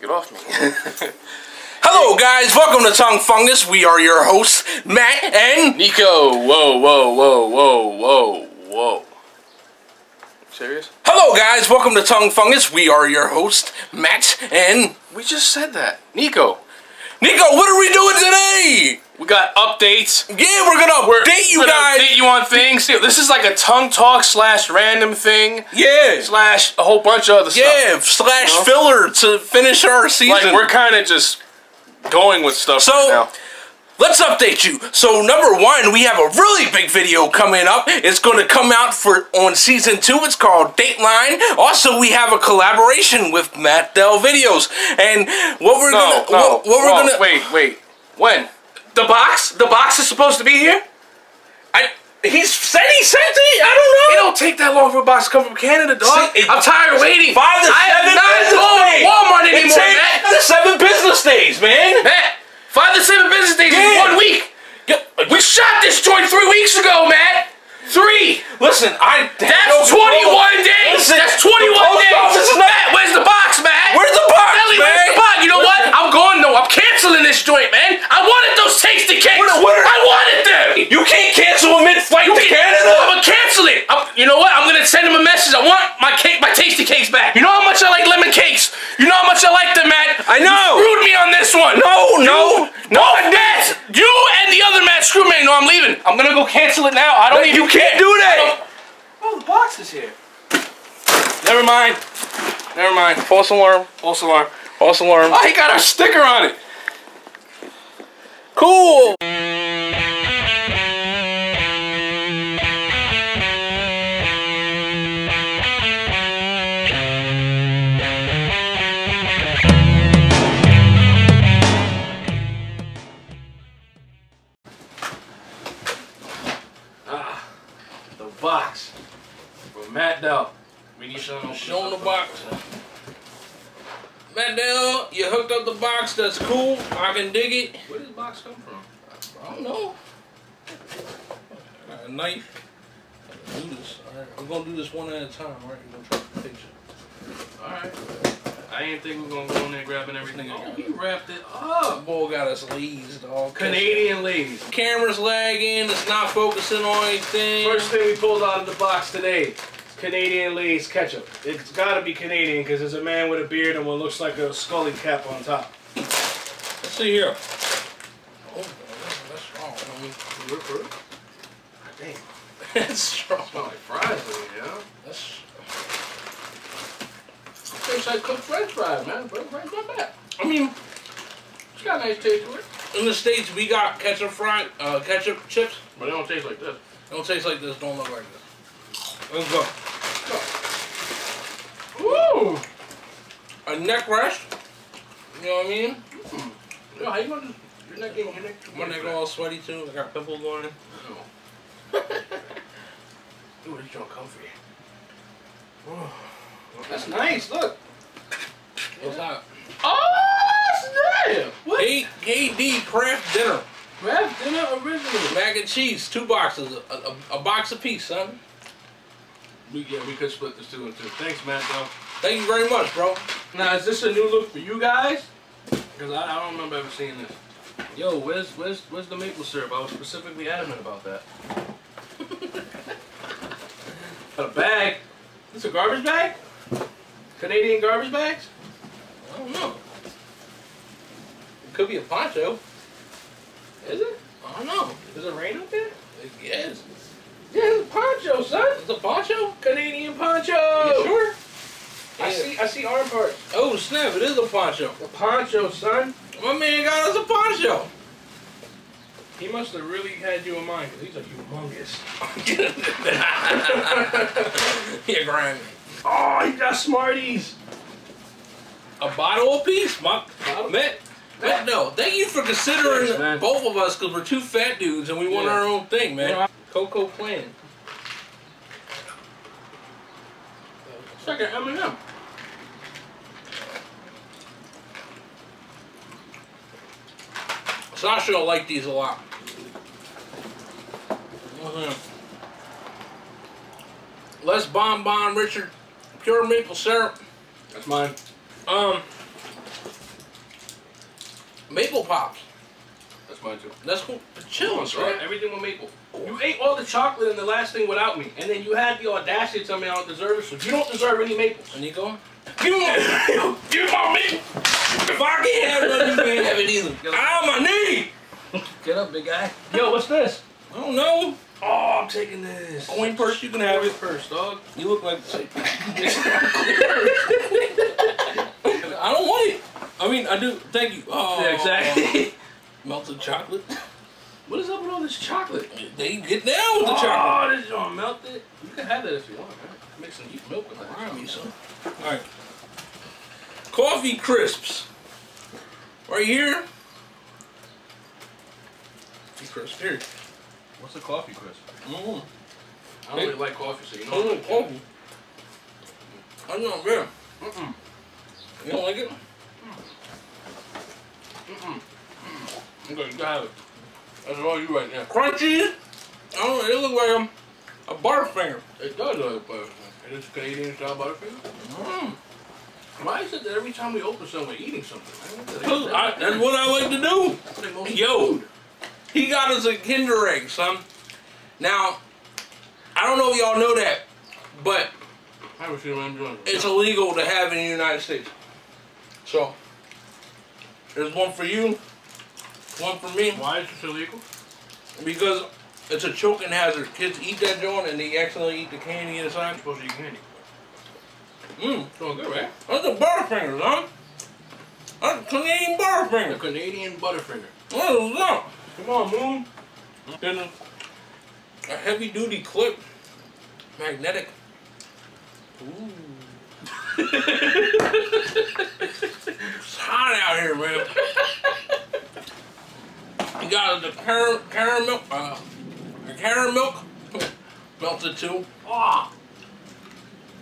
Get off me. Hello guys, welcome to Tongue Fungus. We are your hosts, Matt and Nico. Whoa, whoa, whoa, whoa, whoa, whoa. Serious? Hello guys, welcome to Tongue Fungus. We are your hosts, Matt and... We just said that. Nico. Nico, what are we doing today? We got updates. Yeah, we're gonna update you on things. This is like a tongue talk slash random thing. Yeah. Slash a whole bunch of other stuff. Yeah, slash filler to finish our season. Like, we're kind of just going with stuff right now. Let's update you. So, number one, we have a really big video coming up. It's going to come out on Season 2. It's called Dateline. Also, we have a collaboration with Matt Del Videos. And what we're Wait. When? The box? The box is supposed to be here? He sent it? I don't know. It don't take that long for a box to come from Canada, dog. I'm tired of waiting. I am not going to Walmart anymore, Matt. 7 business days, man. Matt. 5 to 7 business days in 1 week. Yeah. We shot this joint 3 weeks ago, Matt. 3. Listen, that's 21 days. Listen, that's 21 days. Matt, where's the box, Matt? Where's the box, Nelly, man? Where's the box? You know what? I'm going though. I'm canceling this joint, man. I wanted those tasty cakes. I wanted them. You can't cancel them mid-flight to Canada. I'm gonna cancel it. You know what? I'm gonna send him a message. I want my cake, my tasty cakes back. You know how much I like lemon cakes. You know how much I like them, Matt. I know. You screwed me on this one. No, Matt. You and the other Matt screwed me. No, I'm leaving. I'm gonna go cancel it now. I don't even. You can't do that. Oh, the box is here. Never mind. Never mind. False alarm. False alarm. False alarm. Oh, he got our sticker on it. Cool. Ah, the box. From Matt Del. We need someone showing the box. Matt Del, you hooked up the box, that's cool, I can dig it. Where did the box come from? I don't know. I got a knife. I'm gonna do this. Alright, I'm gonna do this one at a time, alright? I'm gonna try to fix it. Alright. I ain't think we're gonna go in there grabbing everything. Oh, he wrapped it up. That boy got us Lay's, dog. Canadian Lay's. Camera's lagging, it's not focusing on anything. First thing we pulled out of the box today. Canadian Lay's ketchup. It's gotta be Canadian because there's a man with a beard and what looks like a Scully cap on top. Let's see here. Oh, that's wrong. I mean, damn. That's strong. It smells like fries in here, yeah? It tastes like cooked french fries, man. French fries not bad. I mean, it's got a nice taste to it. In the States, we got ketchup chips. But they don't taste like this. They don't taste like this, don't look like this. Let's go. Ooh! A neck rest. You know what I mean? Mm. Yo, how you gonna your neck getting your neck? My neck all sweaty too. I got pimples on it. Oh. Ooh, this joint comfy. Oh, that's nice. Look. What's hot? Oh, that's nice. What? KD Craft Dinner. Craft Dinner original. Mac and cheese, 2 boxes, a box a piece, son. We could split this 2 and 2. Thanks, Matt, bro. Thank you very much, bro. Now, is this a new look for you guys? Because I don't remember ever seeing this. Yo, where's the maple syrup? I was specifically adamant about that. Got a bag. This a garbage bag? Canadian garbage bags? I don't know. It could be a poncho. Is it? I don't know. Does it rain up there? It is. Yeah, it's a poncho, son. It's a poncho? Canadian poncho. You sure? Yeah. I see arm parts. Oh, snap. It is a poncho. A poncho, son. My man got us a poncho. He must have really had you in mind, because he's a humongous. You're grinding. Oh, he got Smarties. A bottle apiece? My bottle? Matt, no. Thank you for considering both of us, because we're 2 fat dudes, and we want our own thing, man. Yeah. Cocoa Clan. It's like an M&M. Sasha will like these a lot. Less Bonbon Richard. Pure maple syrup. That's mine. Maple pops. That's mine too. That's cool. Chill, right? Everything with maple. You ate all the chocolate in the last thing without me, and then you had the audacity to tell me I don't deserve it. So you don't deserve any maples. And you go, give me my maple. If I can't have none, you can't have it either. I'm a need. Get up, big guy. Yo, what's this? I don't know. Oh, I'm taking this. Coin purse, you can have it first, dog. You look like. I don't want it. I mean, I do. Thank you. Oh, yeah, exactly. Melted chocolate. What is up with all this chocolate? They get down with the chocolate. Oh, this is all melted. You can have that if you want, right? Make some milk with that. Alright. Coffee Crisps. Right here. Coffee Crisp. Here. What's a Coffee Crisp? Mm-hmm. I don't really like coffee, so you know. I don't like coffee. I know, yeah. Mm-mm. You don't like it? Mm-mm. Okay, you got it. That's all you right now. Crunchy. I don't know. It looks like a Butterfinger. It does look like a Butterfinger. Is this Canadian style Butterfinger? Mm. Why is it that every time we open something, we're eating something? That's what I like to do. Yo, he got us a Kinder Egg, son. Now, I don't know if y'all know that, but it's illegal to have in the United States. So, there's one for you. One for me. Why is it illegal? Because it's a choking hazard. Kids eat that joint and they accidentally eat the candy inside. You're supposed to eat candy. Mmm. It's all good, right? That's a Butterfinger, huh? That's a Canadian Butterfinger. A Canadian Butterfinger. What's up? Come on, Moon. There's a heavy duty clip. Magnetic. Ooh. It's hot out here, man. You got the caramel melted too. Ah,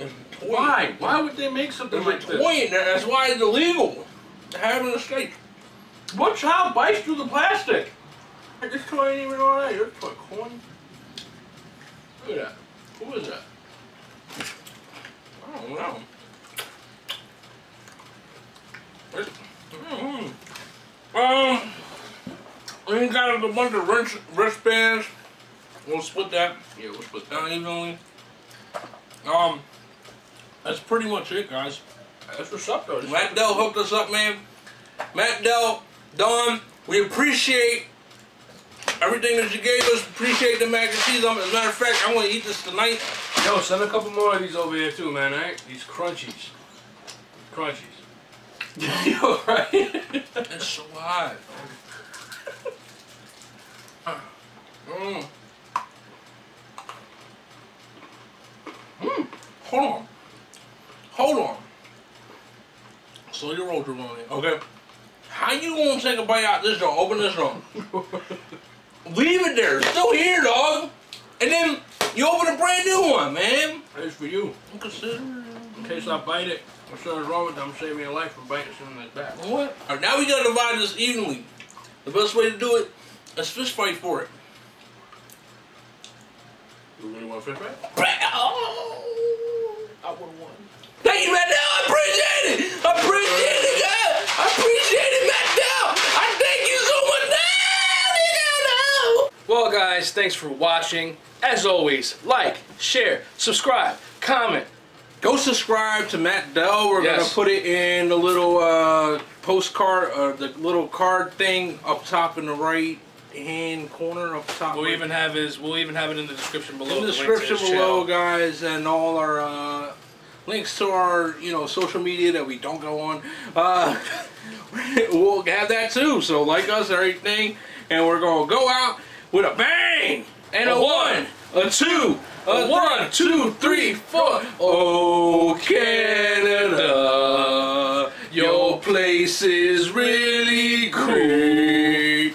oh. Why? Why would they make something like this? There's a toy in there. That's why it's illegal to have in the States. What child bites through the plastic? This toy ain't even all that. You're toy corn. Look at that. Who is that? I don't know. We got a bunch of wristbands. We'll split that. Yeah, we'll split that evenly. That's pretty much it, guys. That's what's up, though. Matt Del hooked us up, man. Matt Del, Don, we appreciate everything that you gave us. Appreciate the mac and cheese. As a matter of fact, I'm gonna eat this tonight. Yo, send a couple more of these over here too, man. All right? These crunchies, Yo, right? It's so hot. Mmm. Mmm. Hold on. Slow your roll through on it. Okay. How you gonna take a bite out this door? Open this door. Leave it there. It's still here, dog. And then you open a brand new one, man. It's for you. In case I bite it, I'm sure it's wrong with them. I'm saving your life from biting something like that. What? Alright, now we gotta divide this evenly. The best way to do it is fist fight for it. You really want a fish fight? Oh, I would have won. Thank you, Matt Del. I appreciate it. God. I appreciate it, Matt Del. I thank you so much. Well, guys, thanks for watching. As always, like, share, subscribe, comment. Go subscribe to Matt Del. We're gonna put it in the little postcard or the little card thing up top in the right hand corner up top. We'll even have his. We'll even have it in the description below. In the description below, guys, and all our links to our social media that we don't go on. We'll have that too. So like us, everything, and we're gonna go out with a bang and a one, a two, a 1, 2, 3, 4. Oh Canada, your place is really great.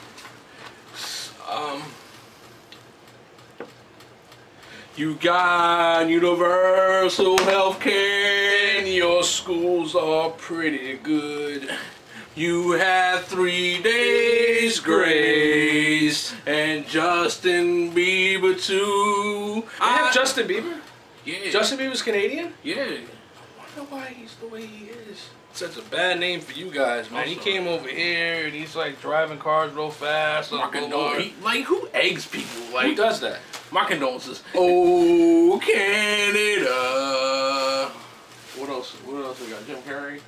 You got universal health care and your schools are pretty good. You have 3 days grace and Justin Bieber too. I have Justin Bieber? Yeah. Justin Bieber's Canadian? Yeah. I wonder why he's the way he is. Such a bad name for you guys, man. He came over here and he's like driving cars real fast. Like, who eggs people? Like, who does that? My condolences. Oh, Canada. What else? What else we got? Jim Carrey.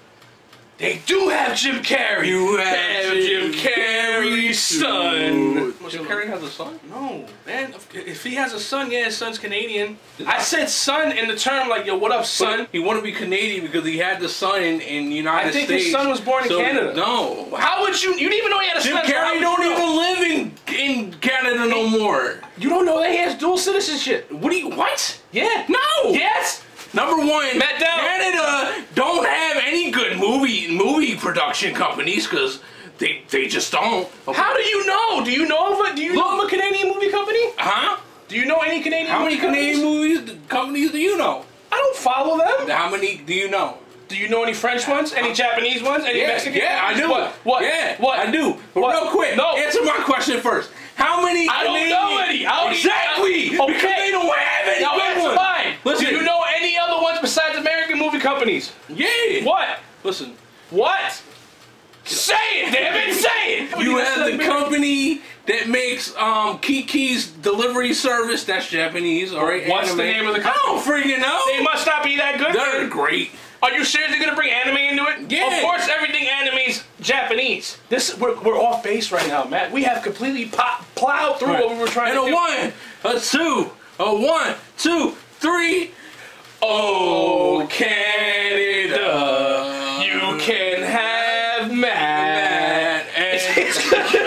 They do have Jim Carrey. You have Jim Carrey's son. Jim Carrey has a son? No, man. If he has a son, yeah, his son's Canadian. I said son in the term like, yo, what up, son? But he wanted to be Canadian because he had the son in the United States. I think his son was born in Canada. No. How would you? You didn't even know he had a son. Jim Carrey don't even live in Canada no more. You don't know that he has dual citizenship. What do you? What? Yeah. No. Yes. Number one, Matt Del, Canada don't have any good movie production companies because they just don't. Okay. How do you know? Do you know of a do you know of a Canadian movie company? Huh? Do you know any Canadian? How many Canadian companies do you know? I don't follow them. How many do you know? Do you know any French ones? Any Japanese ones? Any Mexican? Yeah, I do. What? Yeah, what? I do. What? Real quick. No. Answer my question first. How many? I don't know any. Exactly. Okay. Because they don't have any. Now that's fine. Listen. Do you know any other ones besides American movie companies? Yeah. What? Listen. What? Say it, damn it. Say it. You have the company that makes Kiki's Delivery Service. That's Japanese. All right. What's the name of the company? I don't freaking know. They must not be that good. They're great. Are you serious? You're gonna bring anime into it? Yeah. Of course, everything anime's Japanese. This we're off base right now, Matt. We have completely plowed through what we were trying to do. And a one, a two, a one, two, three. Oh, Canada, you can have Matt. And